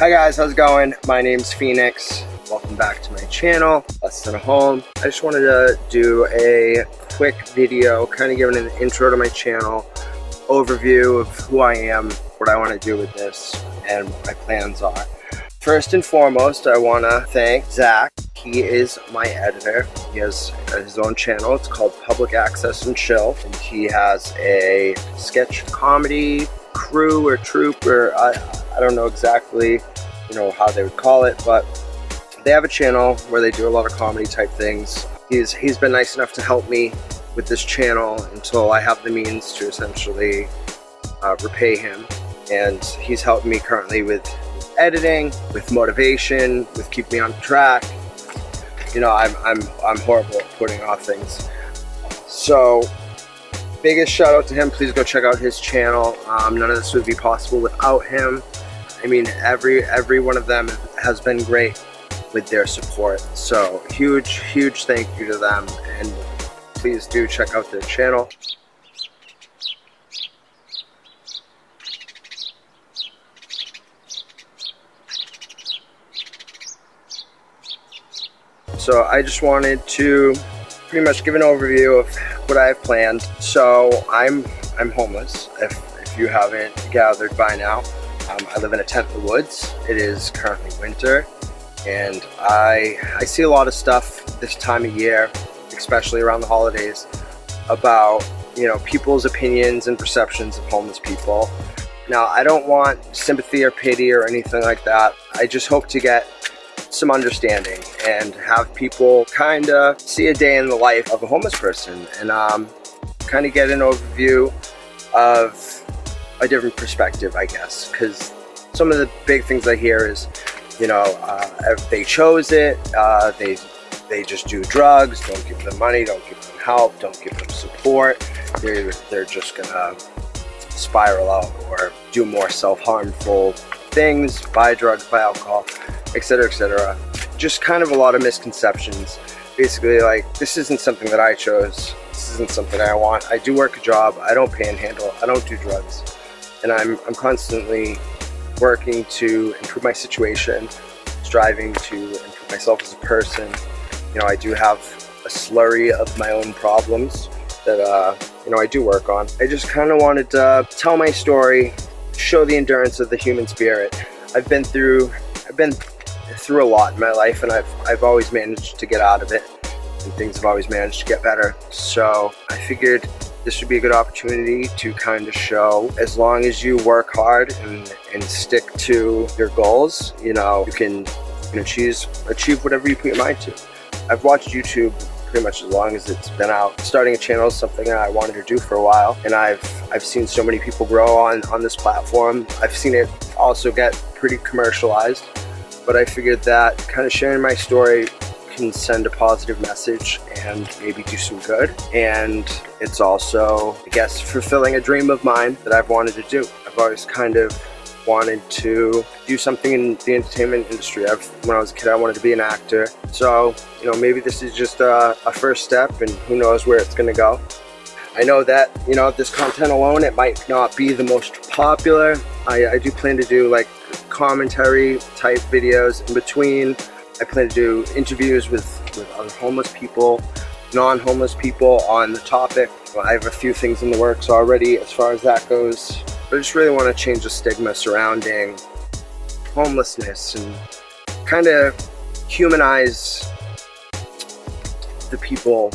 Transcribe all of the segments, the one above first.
Hi guys, how's it going? My name's Phoenix. Welcome back to my channel, Less Than A Home. I just wanted to do a quick video, kind of giving an intro to my channel, overview of who I am, what I want to do with this, and what my plans are. First and foremost, I want to thank Zach. He is my editor. He has his own channel. It's called Public Access and Chill. And he has a sketch comedy crew or troupe, or I don't know exactly, you know, how they would call it, but they have a channel where they do a lot of comedy type things. He's been nice enough to help me with this channel until I have the means to essentially repay him. And he's helping me currently with editing, with motivation, with keeping me on track. You know, I'm horrible at putting off things. So, biggest shout out to him. Please go check out his channel. None of this would be possible without him. I mean, every one of them has been great with their support. So, huge thank you to them, and please do check out their channel. So I just wanted to pretty much give an overview of what I have planned. So I'm homeless, if you haven't gathered by now. I live in a tent in the woods. It is currently winter, and I see a lot of stuff this time of year, especially around the holidays, about, you know, people's opinions and perceptions of homeless people. Now, I don't want sympathy or pity or anything like that. I just hope to get some understanding and have people kind of see a day in the life of a homeless person, and kind of get an overview of a different perspective, I guess, because some of the big things I hear is, you know, they chose it, they just do drugs, don't give them money, don't give them help, don't give them support, they're just gonna spiral out or do more self-harmful things, buy drugs, buy alcohol, etc., etc. Just kind of a lot of misconceptions. Basically, like, this isn't something that I chose. This isn't something I want. I do work a job. I don't panhandle. I don't do drugs. And I'm constantly working to improve my situation, striving to improve myself as a person. You know, I do have a slurry of my own problems that, you know, I do work on. I just kind of wanted to tell my story, show the endurance of the human spirit. I've been through a lot in my life, and I've always managed to get out of it, and things have always managed to get better. So I figured this would be a good opportunity to kind of show, as long as you work hard and stick to your goals, you know, you can achieve whatever you put your mind to. I've watched YouTube pretty much as long as it's been out. Starting a channel is something that I wanted to do for a while, and I've seen so many people grow on this platform. I've seen it also get pretty commercialized, but I figured that kind of sharing my story can send a positive message and maybe do some good. And it's also, I guess, fulfilling a dream of mine that I've wanted to do. I've always kind of wanted to do something in the entertainment industry. When I was a kid, I wanted to be an actor. So, you know, maybe this is just a first step, and who knows where it's gonna go. I know that, you know, this content alone, it might not be the most popular. I do plan to do, like, commentary type videos in between. I plan to do interviews with other homeless people, non-homeless people on the topic. I have a few things in the works already as far as that goes. But I just really want to change the stigma surrounding homelessness and kind of humanize the people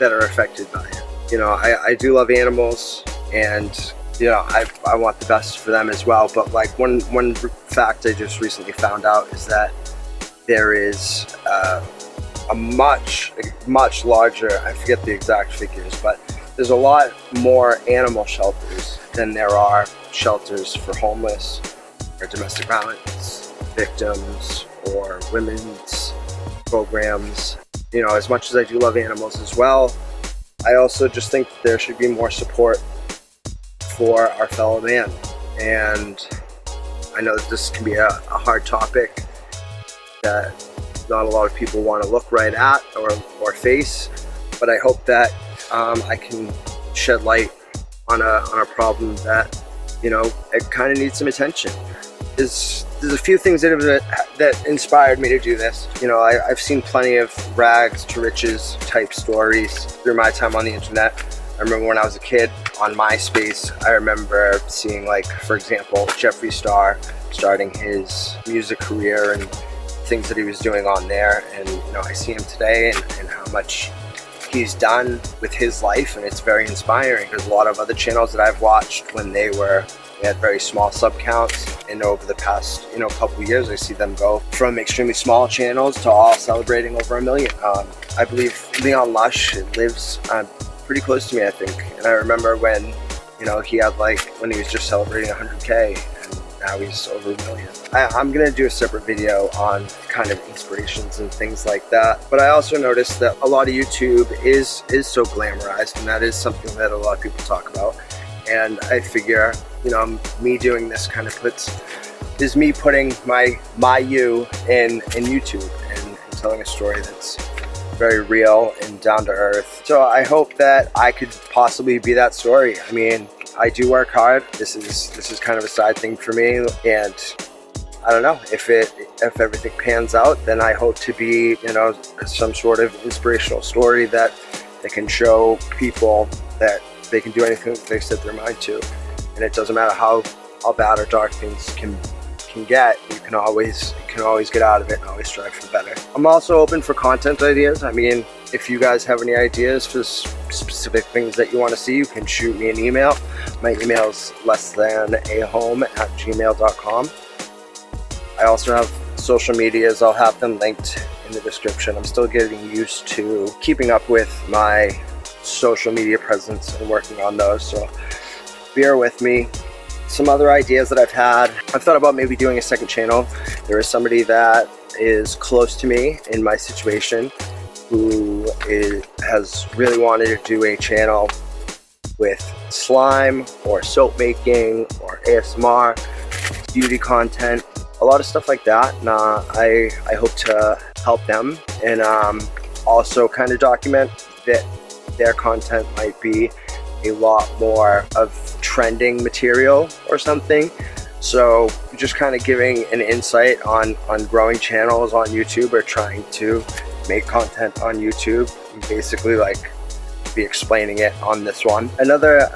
that are affected by it. You know, I do love animals, and, you know, I want the best for them as well. But, like, one fact I just recently found out is that there is a much larger, I forget the exact figures, but there's a lot more animal shelters than there are shelters for homeless or domestic violence victims or women's programs. You know, as much as I do love animals as well, I also just think there should be more support for our fellow man. And I know that this can be a hard topic that not a lot of people want to look right at or face, but I hope that I can shed light on a problem that, you know, it kind of needs some attention. Is there's a few things that inspired me to do this. You know, I've seen plenty of rags to riches type stories through my time on the internet. I remember when I was a kid on MySpace, I remember seeing, like, for example, Jeffree Star starting his music career and things that he was doing on there. And, you know, I see him today and how much he's done with his life, and it's very inspiring. There's a lot of other channels that I've watched when they had very small sub counts, and over the past, you know, couple of years, I see them go from extremely small channels to all celebrating over 1 million. I believe Leon Lush lives pretty close to me, I think. And I remember when, you know, he had, like, when he was just celebrating 100K, and now he's over 1 million. I'm gonna do a separate video on kind of inspirations and things like that. But I also noticed that a lot of YouTube is so glamorized, and that is something that a lot of people talk about. And I figure, you know, me doing this kind of is me putting my you in YouTube and telling a story that's very real and down to earth. So I hope that I could possibly be that story. I mean, I do work hard. This is kind of a side thing for me, and I don't know if everything pans out, then I hope to be, you know, some sort of inspirational story that can show people that they can do anything that they set their mind to. And it doesn't matter how bad or dark things can get, you can always get out of it and always strive for better. I'm also open for content ideas. I mean, if you guys have any ideas for specific things that you want to see, you can shoot me an email. My email is lessthanahome@gmail.com. I also have social medias. I'll have them linked in the description. I'm still getting used to keeping up with my social media presence and working on those, so bear with me. Some other ideas that I've had, I've thought about maybe doing a second channel. There is somebody that is close to me in my situation who has really wanted to do a channel with slime or soap making or ASMR, beauty content, a lot of stuff like that. And I hope to help them, and also kind of document that their content might be a lot more of trending material or something. So just kind of giving an insight on growing channels on YouTube, or trying to make content on YouTube, and basically, like, be explaining it on this one. Another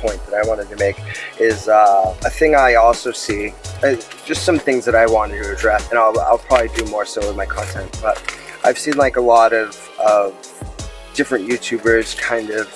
point that I wanted to make is a thing I also see, just some things that I wanted to address, and I'll probably do more so with my content, but I've seen, like, a lot of different YouTubers kind of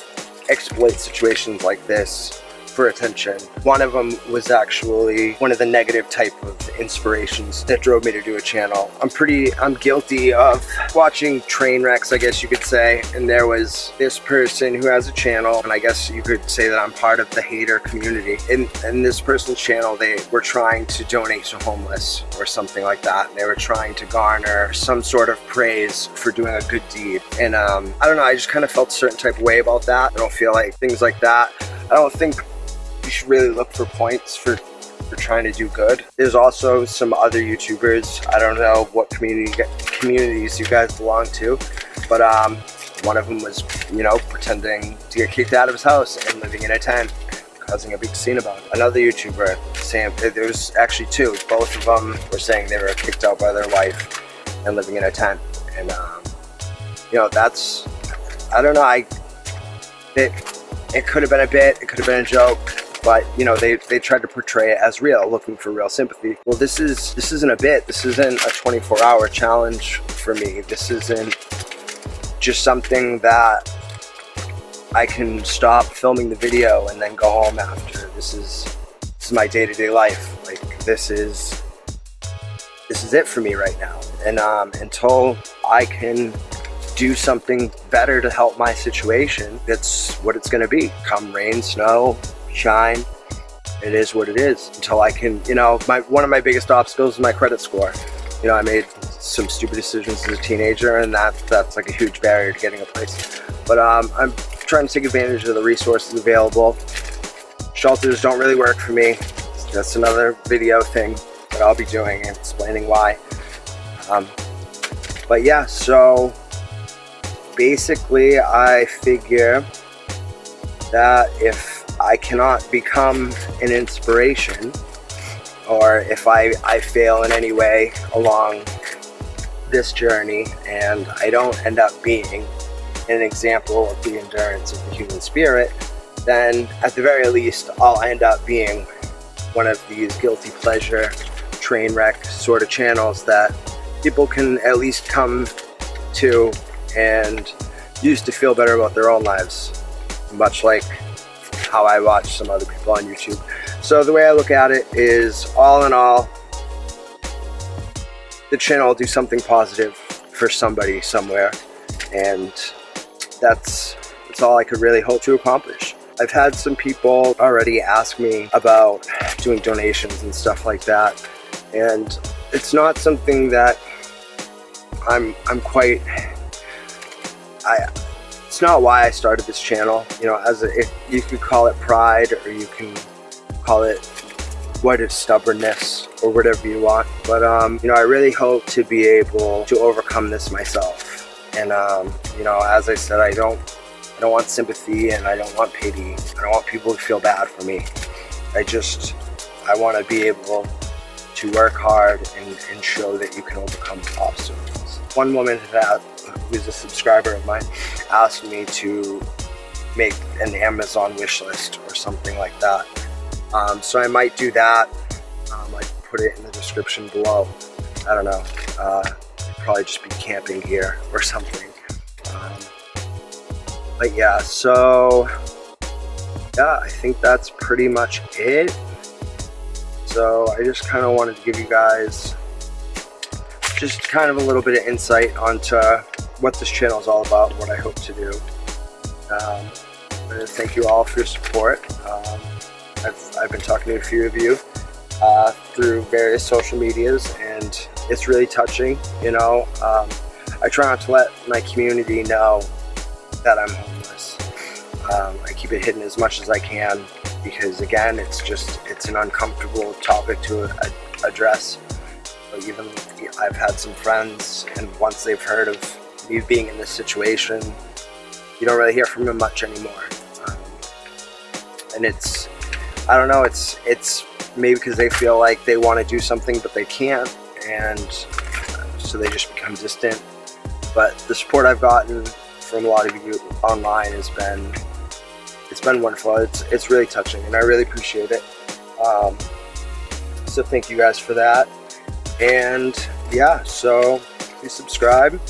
exploit situations like this for attention. One of them was actually one of the negative type of inspirations that drove me to do a channel. I'm guilty of watching train wrecks, I guess you could say, and there was this person who has a channel, and I guess you could say that I'm part of the hater community. In this person's channel, they were trying to donate to homeless or something like that, and they were trying to garner some sort of praise for doing a good deed. And I don't know, I just kind of felt a certain type of way about that. I don't feel like things like that, I don't think you should really look for points for trying to do good. There's also some other YouTubers, I don't know what communities you guys belong to, but one of them was, you know, pretending to get kicked out of his house and living in a tent, causing a big scene about it. Another YouTuber, same, there was actually two, both of them were saying they were kicked out by their wife and living in a tent. And you know, that's, I don't know, it could have been a bit, it could have been a joke, but, you know, they tried to portray it as real, looking for real sympathy. Well, this isn't a bit, this isn't a 24-hour challenge for me. This isn't just something that I can stop filming the video and then go home after. This is my day-to-day life. Like, this is it for me right now. And until I can do something better to help my situation, that's what it's gonna be. Come rain, snow, shine, it is what it is. Until I can, you know, one of my biggest obstacles is my credit score. You know, I made some stupid decisions as a teenager, and that's like a huge barrier to getting a place. But I'm trying to take advantage of the resources available. Shelters don't really work for me. That's another video thing that I'll be doing and explaining why. But yeah, so basically, I figure that if I cannot become an inspiration, or if I fail in any way along this journey and I don't end up being an example of the endurance of the human spirit, then at the very least I'll end up being one of these guilty pleasure train wreck sort of channels that people can at least come to and use to feel better about their own lives, much like how I watch some other people on YouTube. So the way I look at it is, all in all, the channel will do something positive for somebody somewhere, and that's all I could really hope to accomplish. I've had some people already ask me about doing donations and stuff like that, and it's not something that it's not why I started this channel. You know, you could call it pride, or you can call it what is stubbornness, or whatever you want. But you know, I really hope to be able to overcome this myself. And you know, as I said, I don't want sympathy, and I don't want pity. I don't want people to feel bad for me. I want to be able to work hard and show that you can overcome obstacles. One woman who's a subscriber of mine asked me to make an Amazon wish list or something like that. So I might do that. I put it in the description below. I don't know. I'd probably just be camping here or something. But yeah, so yeah, I think that's pretty much it. So I just kind of wanted to give you guys just kind of a little bit of insight onto what this channel is all about and what I hope to do. I'm going to thank you all for your support. I've been talking to a few of you through various social medias, and it's really touching, you know. I try not to let my community know that I'm homeless. I keep it hidden as much as I can because, again, it's an uncomfortable topic to address. But even I've had some friends, and once they've heard of me being in this situation, you don't really hear from them much anymore. And it's, I don't know, it's maybe because they feel like they want to do something but they can't, and so they just become distant. But the support I've gotten from a lot of you online has been, wonderful. It's really touching, and I really appreciate it. So thank you guys for that. And yeah, so please subscribe.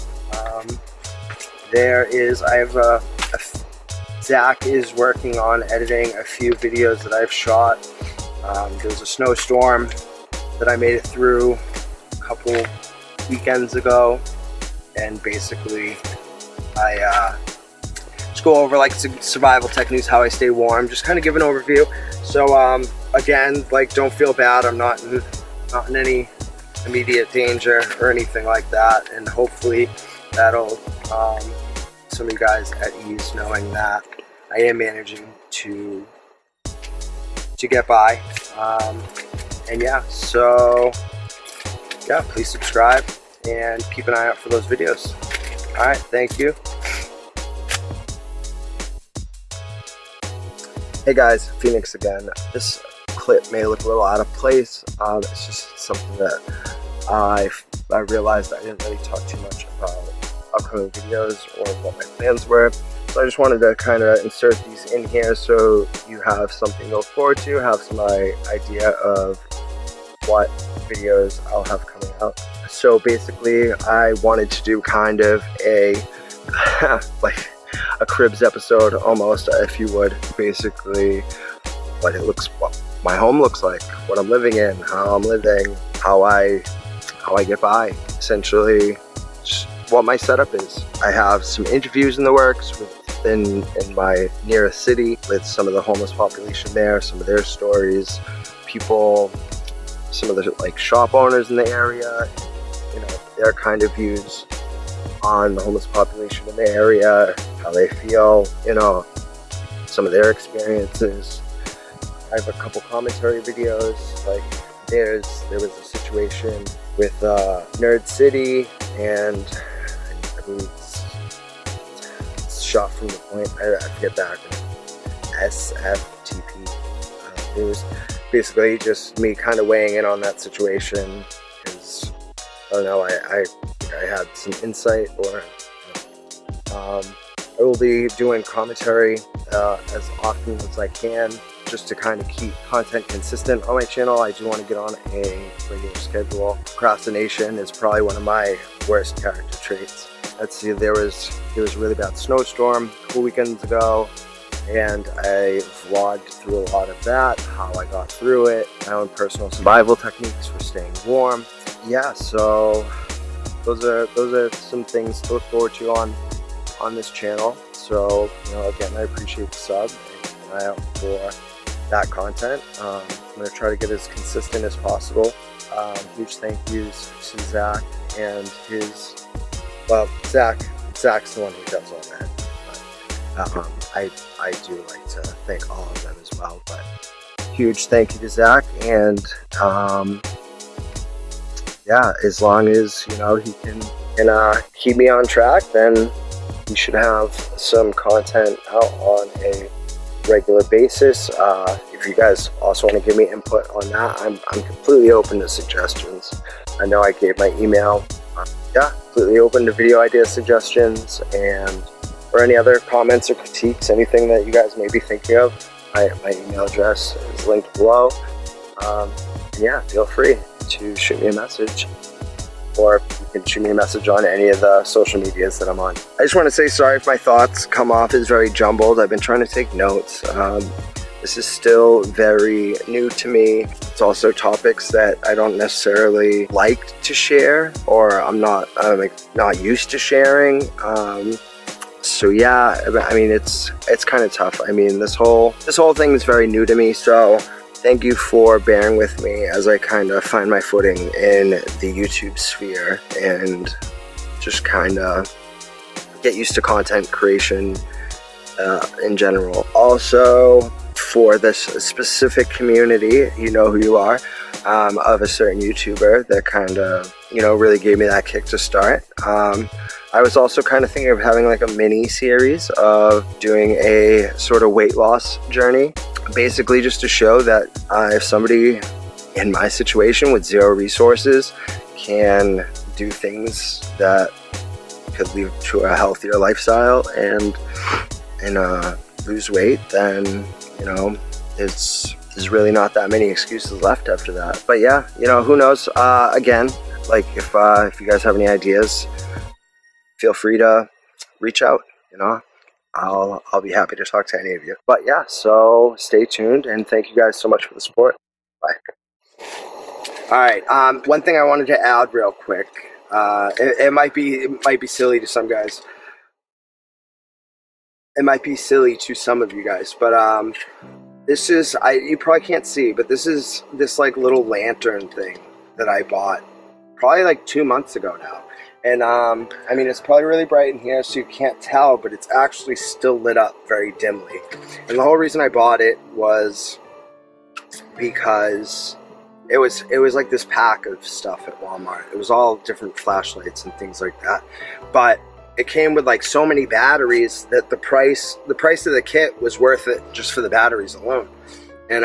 Zach is working on editing a few videos that I've shot. There was a snowstorm that I made it through a couple weekends ago, and basically I just go over like survival techniques, how I stay warm, just kind of give an overview. So again, like, don't feel bad. I'm not in any immediate danger or anything like that, and hopefully that'll some of you guys at ease knowing that I am managing to get by. And yeah, so yeah, please subscribe and keep an eye out for those videos. All right, thank you. Hey guys, Phoenix again. This clip may look a little out of place. It's just something that I realized I didn't really talk too much about upcoming videos or what my plans were, so I just wanted to kind of insert these in here so you have something to look forward to, have some idea of what videos I'll have coming out. So basically I wanted to do kind of a like a Cribs episode almost, if you would, basically what my home looks like, what I'm living in, how I'm living, how I get by, essentially just what my setup is. I have some interviews in the works in my nearest city with some of the homeless population there, some of their stories, people, some of the like shop owners in the area, you know, their kind of views on the homeless population in the area, how they feel, you know, some of their experiences. I have a couple commentary videos. Like there was a situation with Nerd City, and it's shot from the point, I forget the acronym, SFTP. It was basically just me kind of weighing in on that situation, because I don't know, I had some insight, or I will be doing commentary as often as I can, just to kind of keep content consistent on my channel. I do want to get on a regular schedule. Procrastination is probably one of my worst character traits. Let's see, there was a really bad snowstorm a couple weekends ago, and I vlogged through a lot of that, how I got through it, my own personal survival techniques for staying warm. Yeah, so those are some things to look forward to on this channel. So, you know, again, I appreciate the sub and an eye out for that content. I'm going to try to get as consistent as possible. Huge thank yous to Zach and his, well, Zach's the one who does all that. I do like to thank all of them as well, but huge thank you to Zach, and yeah, as long as, you know, he can keep me on track, then we should have some content out on a regular basis. If you guys also want to give me input on that, I'm completely open to suggestions. I know I gave my email. Yeah, completely open to video idea suggestions, and or any other comments or critiques, anything that you guys may be thinking of. My email address is linked below. Yeah, feel free to shoot me a message, or you can shoot me a message on any of the social medias that I'm on. I just want to say sorry if my thoughts come off as very jumbled. I've been trying to take notes. This is still very new to me. It's also topics that I don't necessarily like to share, or I'm not used to sharing. So yeah, I mean, it's kind of tough. I mean, this whole thing is very new to me, so thank you for bearing with me as I kind of find my footing in the YouTube sphere and just kind of get used to content creation in general. Also, for this specific community, you know who you are, of a certain YouTuber that kind of, you know, really gave me that kick to start. I was also kind of thinking of having like a mini series of doing a sort of weight loss journey, basically just to show that if somebody in my situation with zero resources can do things that could lead to a healthier lifestyle and lose weight, then, you know, there's really not that many excuses left after that. But yeah, you know, who knows? Again, like if you guys have any ideas, feel free to reach out, you know, I'll be happy to talk to any of you. But yeah, so stay tuned, and thank you guys so much for the support. Bye. All right, one thing I wanted to add real quick, it might be silly to some guys, it might be silly to some of you guys, but this is, you probably can't see, but this is this like little lantern thing that I bought probably like 2 months ago now. And I mean, it's probably really bright in here, so you can't tell, but it's actually still lit up very dimly. And the whole reason I bought it was because it was like this pack of stuff at Walmart. It was all different flashlights and things like that. But it came with like so many batteries that the price of the kit was worth it just for the batteries alone. And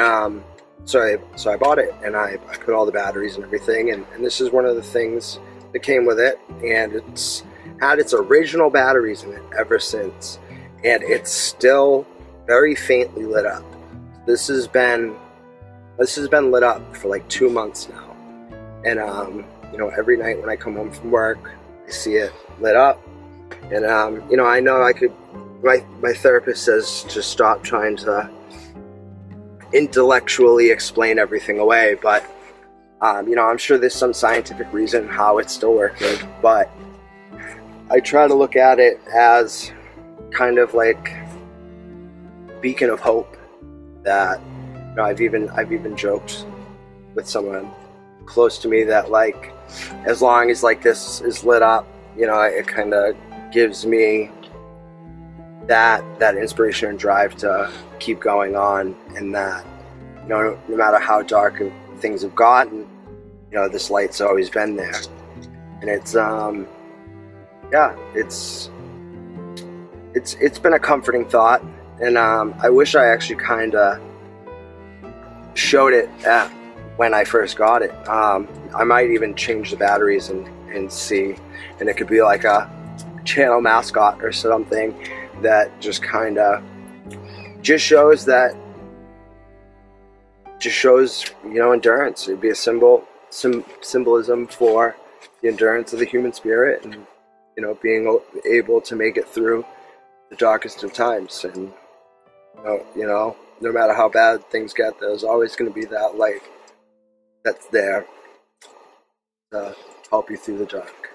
so I bought it, and I put all the batteries and everything, and this is one of the things that came with it, and it's had its original batteries in it ever since, and it's still very faintly lit up. This has been lit up for like 2 months now, and you know, every night when I come home from work, I see it lit up, and you know, I know I could. My therapist says to stop trying to intellectually explain everything away, but. You know, I'm sure there's some scientific reason how it's still working, but I try to look at it as kind of like a beacon of hope that, you know, I've even joked with someone close to me that, like, as long as like this is lit up, you know, it kind of gives me that inspiration and drive to keep going on, and that, you know, no matter how dark and things have gotten, you know, this light's always been there. And it's yeah, it's been a comforting thought, and I wish I actually kind of showed it at when I first got it. I might even change the batteries and see, and it could be like a channel mascot or something that just kind of just shows, you know, endurance. It'd be a symbolism for the endurance of the human spirit, and, you know, being able to make it through the darkest of times. And you know, no matter how bad things get, there's always going to be that light that's there to help you through the dark.